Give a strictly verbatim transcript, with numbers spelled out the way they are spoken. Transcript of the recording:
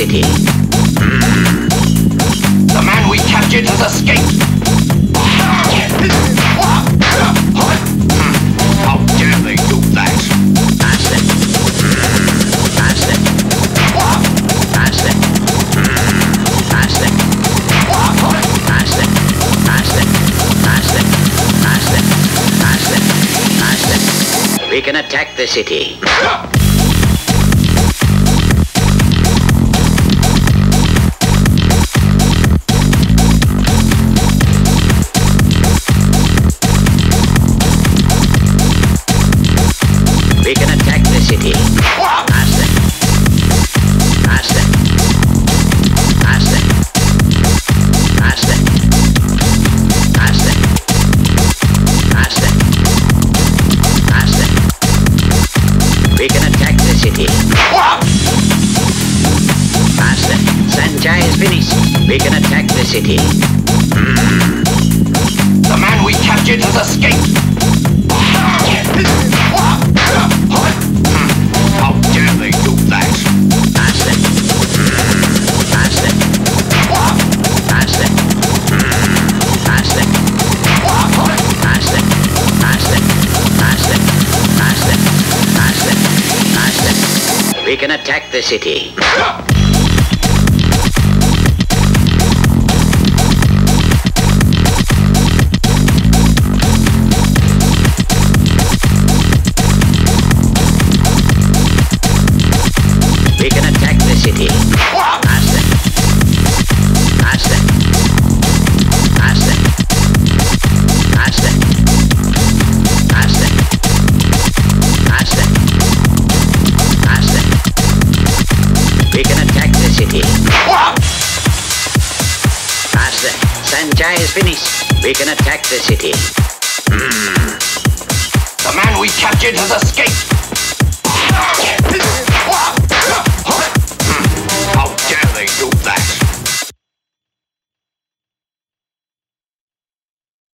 city. Mm. The man we captured has escaped. How dare they do that? That's it. Mm. That's it. That's it. Mm. That's it. That's it. That's it. That's it. That's it. That's it. That's it. We can attack the city. We can attack the city. Mm. The man we captured has escaped. How dare they do that? That's it. That's it. That's it. That's it. That's it. That's it. That's it. That's it. That's it. We can attack the city. Sanjay is finished. We can attack the city. Mm. The man we captured has escaped.